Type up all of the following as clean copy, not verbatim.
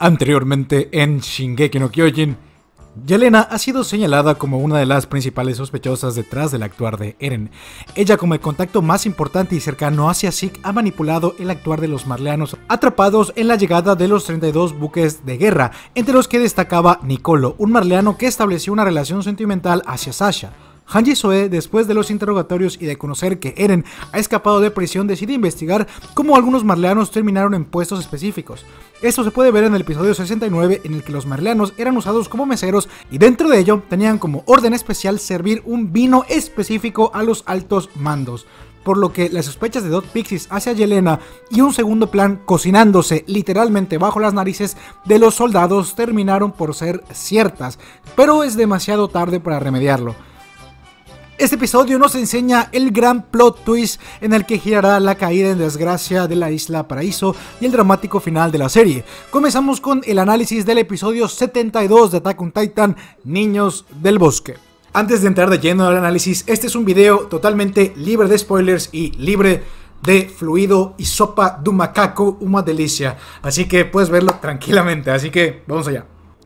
Anteriormente en Shingeki no Kyojin, Yelena ha sido señalada como una de las principales sospechosas detrás del actuar de Eren. Ella, como el contacto más importante y cercano hacia Zeke, ha manipulado el actuar de los marleanos atrapados en la llegada de los 32 buques de guerra, entre los que destacaba Nicolo, un marleano que estableció una relación sentimental hacia Sasha. Hanji Soe, después de los interrogatorios y de conocer que Eren ha escapado de prisión, decide investigar cómo algunos marleanos terminaron en puestos específicos. Esto se puede ver en el episodio 69, en el que los marleanos eran usados como meseros y dentro de ello tenían como orden especial servir un vino específico a los altos mandos, por lo que las sospechas de Dot Pixis hacia Yelena y un segundo plan cocinándose literalmente bajo las narices de los soldados terminaron por ser ciertas, pero es demasiado tarde para remediarlo. Este episodio nos enseña el gran plot twist en el que girará la caída en desgracia de la Isla Paraíso y el dramático final de la serie. Comenzamos con el análisis del episodio 72 de Attack on Titan, Niños del Bosque. Antes de entrar de lleno al análisis, este es un video totalmente libre de spoilers y libre de fluido y sopa de macaco, una delicia. Así que puedes verlo tranquilamente, así que vamos allá.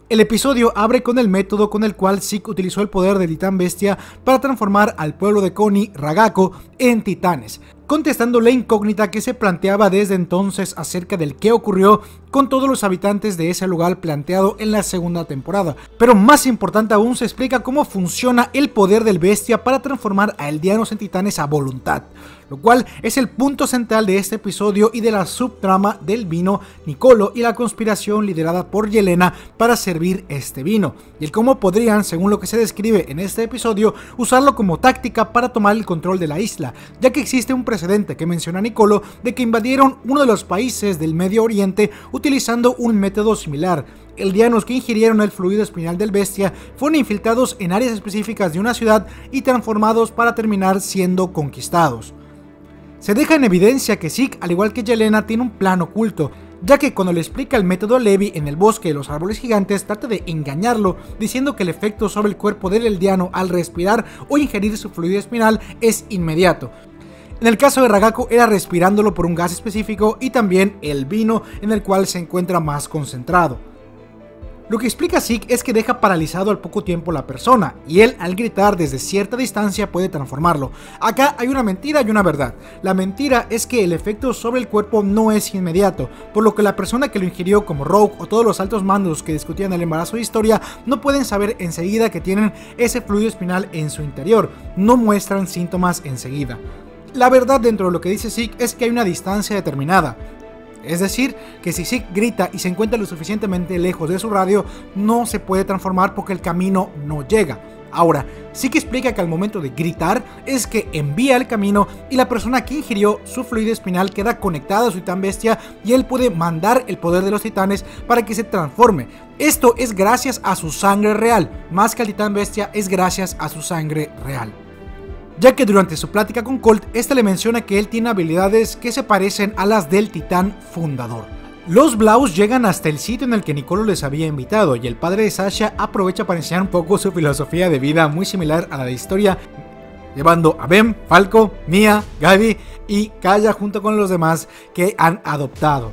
El episodio abre con el método con el cual Zeke utilizó el poder de Titán Bestia para transformar al pueblo de Koni, Ragako, en titanes, contestando la incógnita que se planteaba desde entonces acerca del qué ocurrió con todos los habitantes de ese lugar planteado en la segunda temporada. Pero más importante aún, se explica cómo funciona el poder del Bestia para transformar a Eldianos en titanes a voluntad, lo cual es el punto central de este episodio y de la subtrama del vino Nicolo y la conspiración liderada por Yelena para servir este vino, y el cómo podrían, según lo que se describe en este episodio, usarlo como táctica para tomar el control de la isla, ya que existe un precedente que menciona Nicolo de que invadieron uno de los países del Medio Oriente utilizando un método similar. Eldianos que ingirieron el fluido espinal del Bestia fueron infiltrados en áreas específicas de una ciudad y transformados para terminar siendo conquistados. Se deja en evidencia que Zeke, al igual que Yelena, tiene un plan oculto, ya que cuando le explica el método a Levi en el bosque de los árboles gigantes, trata de engañarlo diciendo que el efecto sobre el cuerpo del Eldiano al respirar o ingerir su fluido espinal es inmediato. En el caso de Ragako era respirándolo por un gas específico y también el vino, en el cual se encuentra más concentrado. Lo que explica Zeke es que deja paralizado al poco tiempo la persona, y él al gritar desde cierta distancia puede transformarlo. Acá hay una mentira y una verdad. La mentira es que el efecto sobre el cuerpo no es inmediato, por lo que la persona que lo ingirió, como Rogue o todos los altos mandos que discutían el embarazo de historia, no pueden saber enseguida que tienen ese fluido espinal en su interior, no muestran síntomas enseguida. La verdad dentro de lo que dice Zeke es que hay una distancia determinada. Es decir, que si Zeke grita y se encuentra lo suficientemente lejos de su radio, no se puede transformar porque el camino no llega. Ahora, Zeke explica que al momento de gritar es que envía el camino y la persona que ingirió su fluido espinal queda conectada a su titán bestia y él puede mandar el poder de los titanes para que se transforme. Esto es gracias a su sangre real, más que al titán bestia es gracias a su sangre real. Ya que durante su plática con Colt, este le menciona que él tiene habilidades que se parecen a las del Titán Fundador. Los Blaus llegan hasta el sitio en el que Nicolo les había invitado y el padre de Sasha aprovecha para enseñar un poco su filosofía de vida muy similar a la de historia, llevando a Ben, Falco, Mia, Gabi y Kaya junto con los demás que han adoptado.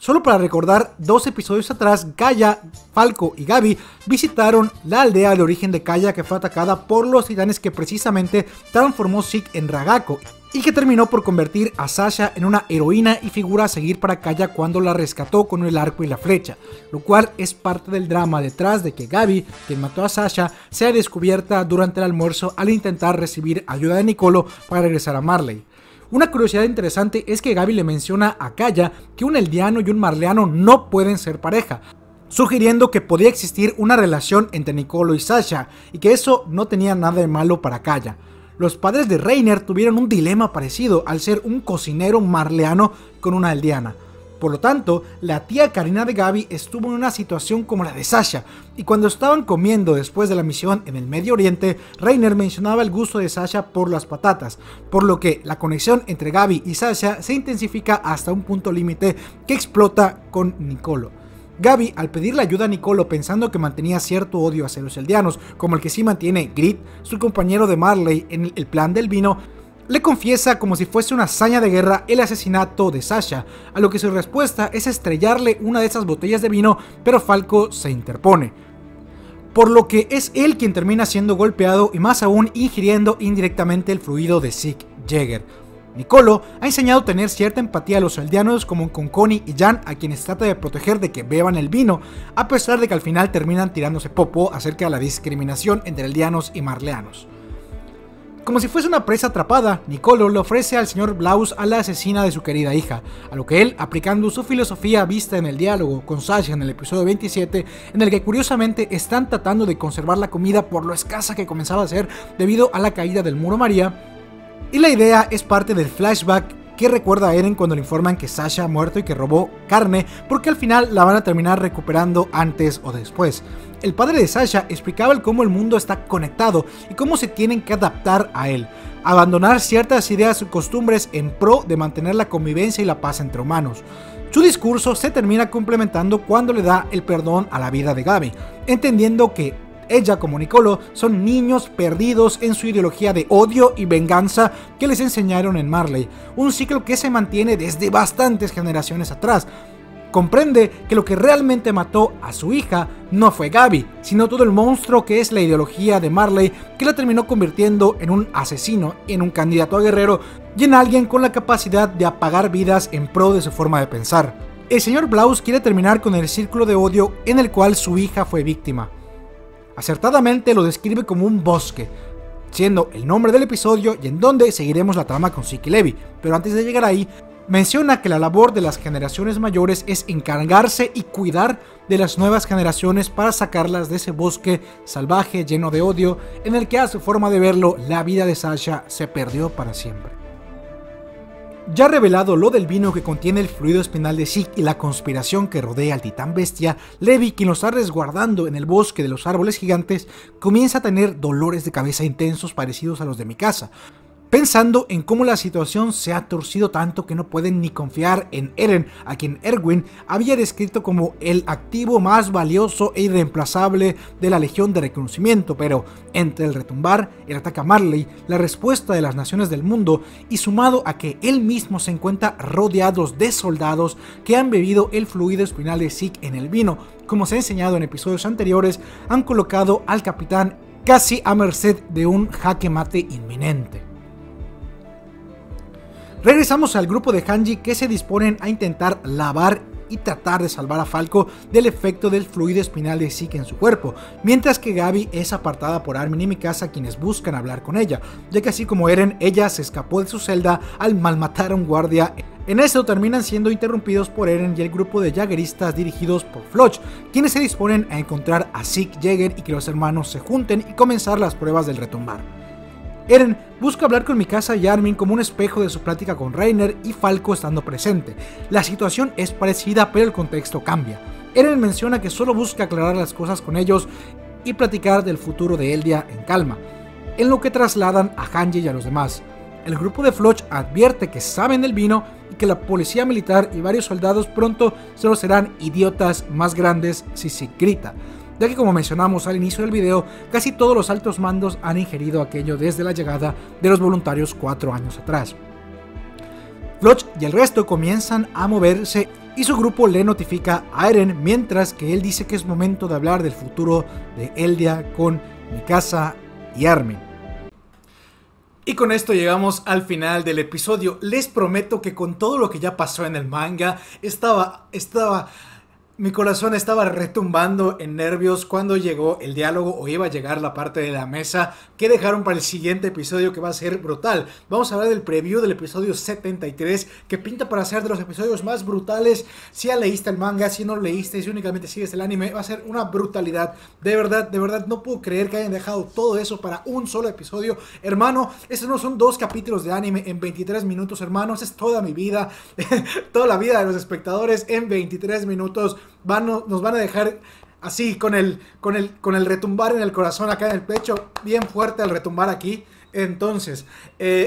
Solo para recordar, dos episodios atrás, Kaya, Falco y Gabi visitaron la aldea de origen de Kaya que fue atacada por los titanes que precisamente transformó Zeke en Ragako y que terminó por convertir a Sasha en una heroína y figura a seguir para Kaya cuando la rescató con el arco y la flecha, lo cual es parte del drama detrás de que Gabi, quien mató a Sasha, sea descubierta durante el almuerzo al intentar recibir ayuda de Nicolo para regresar a Marley. Una curiosidad interesante es que Gabi le menciona a Kaya que un eldiano y un marleano no pueden ser pareja, sugiriendo que podía existir una relación entre Nicolo y Sasha y que eso no tenía nada de malo para Kaya. Los padres de Reiner tuvieron un dilema parecido al ser un cocinero marleano con una eldiana. Por lo tanto, la tía Karina de Gabi estuvo en una situación como la de Sasha, y cuando estaban comiendo después de la misión en el Medio Oriente, Reiner mencionaba el gusto de Sasha por las patatas, por lo que la conexión entre Gabi y Sasha se intensifica hasta un punto límite que explota con Nicolo. Gabi, al pedirle ayuda a Nicolo pensando que mantenía cierto odio hacia los eldianos, como el que sí mantiene Grit, su compañero de Marley en el plan del vino, le confiesa como si fuese una hazaña de guerra el asesinato de Sasha, a lo que su respuesta es estrellarle una de esas botellas de vino, pero Falco se interpone, por lo que es él quien termina siendo golpeado y más aún ingiriendo indirectamente el fluido de Zeke Jaeger. Nicolo ha enseñado a tener cierta empatía a los eldianos como con Connie y Jan, a quienes trata de proteger de que beban el vino, a pesar de que al final terminan tirándose popó acerca de la discriminación entre eldianos y marleanos. Como si fuese una presa atrapada, Nicolo le ofrece al señor Blaus a la asesina de su querida hija, a lo que él, aplicando su filosofía vista en el diálogo con Sasha en el episodio 27, en el que curiosamente están tratando de conservar la comida por lo escasa que comenzaba a ser debido a la caída del Muro María, y la idea es parte del flashback que recuerda a Eren cuando le informan que Sasha ha muerto y que robó carne, porque al final la van a terminar recuperando antes o después. El padre de Sasha explicaba el cómo el mundo está conectado y cómo se tienen que adaptar a él, abandonar ciertas ideas y costumbres en pro de mantener la convivencia y la paz entre humanos. Su discurso se termina complementando cuando le da el perdón a la vida de Gabi, entendiendo que ella como Nicolo son niños perdidos en su ideología de odio y venganza que les enseñaron en Marley, un ciclo que se mantiene desde bastantes generaciones atrás. Comprende que lo que realmente mató a su hija no fue Gabi, sino todo el monstruo que es la ideología de Marley, que la terminó convirtiendo en un asesino, en un candidato a guerrero y en alguien con la capacidad de apagar vidas en pro de su forma de pensar. El señor Blaus quiere terminar con el círculo de odio en el cual su hija fue víctima. Acertadamente lo describe como un bosque, siendo el nombre del episodio y en donde seguiremos la trama con Zeke y Levi, pero antes de llegar ahí, menciona que la labor de las generaciones mayores es encargarse y cuidar de las nuevas generaciones para sacarlas de ese bosque salvaje lleno de odio, en el que a su forma de verlo, la vida de Sasha se perdió para siempre. Ya revelado lo del vino que contiene el fluido espinal de Zeke y la conspiración que rodea al Titán Bestia, Levi, quien lo está resguardando en el bosque de los árboles gigantes, comienza a tener dolores de cabeza intensos parecidos a los de Mikasa, pensando en cómo la situación se ha torcido tanto que no pueden ni confiar en Eren, a quien Erwin había descrito como el activo más valioso e irreemplazable de la Legión de Reconocimiento, pero entre el retumbar, el ataque a Marley, la respuesta de las naciones del mundo y sumado a que él mismo se encuentra rodeado de soldados que han bebido el fluido espinal de Zeke en el vino, como se ha enseñado en episodios anteriores, han colocado al capitán casi a merced de un jaque mate inminente. Regresamos al grupo de Hanji que se disponen a intentar lavar y tratar de salvar a Falco del efecto del fluido espinal de Zeke en su cuerpo, mientras que Gabi es apartada por Armin y Mikasa, quienes buscan hablar con ella, ya que así como Eren, ella se escapó de su celda al malmatar a un guardia. En esto terminan siendo interrumpidos por Eren y el grupo de Jaegeristas dirigidos por Floch, quienes se disponen a encontrar a Zeke Jaeger y que los hermanos se junten y comenzar las pruebas del retumbar. Eren busca hablar con Mikasa y Armin como un espejo de su plática con Reiner y Falco estando presente. La situación es parecida pero el contexto cambia. Eren menciona que solo busca aclarar las cosas con ellos y platicar del futuro de Eldia en calma, en lo que trasladan a Hanji y a los demás. El grupo de Floch advierte que saben del vino y que la policía militar y varios soldados pronto solo serán idiotas más grandes si se grita, ya que como mencionamos al inicio del video, casi todos los altos mandos han ingerido aquello desde la llegada de los voluntarios 4 años atrás. Floch y el resto comienzan a moverse y su grupo le notifica a Eren, mientras que él dice que es momento de hablar del futuro de Eldia con Mikasa y Armin. Y con esto llegamos al final del episodio. Les prometo que con todo lo que ya pasó en el manga, mi corazón estaba retumbando en nervios cuando llegó el diálogo o iba a llegar la parte de la mesa que dejaron para el siguiente episodio, que va a ser brutal. Vamos a hablar del preview del episodio 73, que pinta para ser de los episodios más brutales. Si ya leíste el manga, si no leíste, si únicamente sigues el anime, va a ser una brutalidad. De verdad, no puedo creer que hayan dejado todo eso para un solo episodio. Hermano, estos no son 2 capítulos de anime en 23 minutos, hermano. Esa es toda mi vida, toda la vida de los espectadores en 23 minutos. Nos van a dejar así con el retumbar en el corazón, acá en el pecho, bien fuerte el retumbar aquí. Entonces,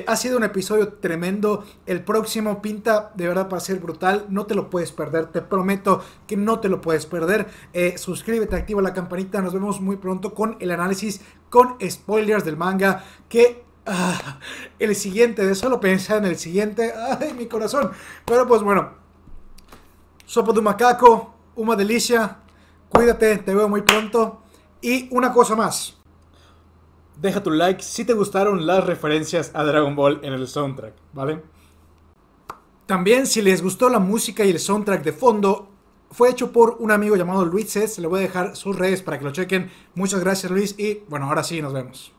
ha sido un episodio tremendo. El próximo pinta de verdad para ser brutal. No te lo puedes perder, te prometo que no te lo puedes perder. Suscríbete, activa la campanita. Nos vemos muy pronto con el análisis con spoilers del manga, que Ah, el siguiente, de solo pensar en el siguiente. Ay, mi corazón. Pero pues bueno. Sopa de un macaco, una delicia. Cuídate, te veo muy pronto. Y una cosa más. Deja tu like si te gustaron las referencias a Dragon Ball en el soundtrack, ¿vale? También si les gustó la música y el soundtrack de fondo, fue hecho por un amigo llamado Luis S. Le voy a dejar sus redes para que lo chequen. Muchas gracias, Luis, y bueno, ahora sí, nos vemos.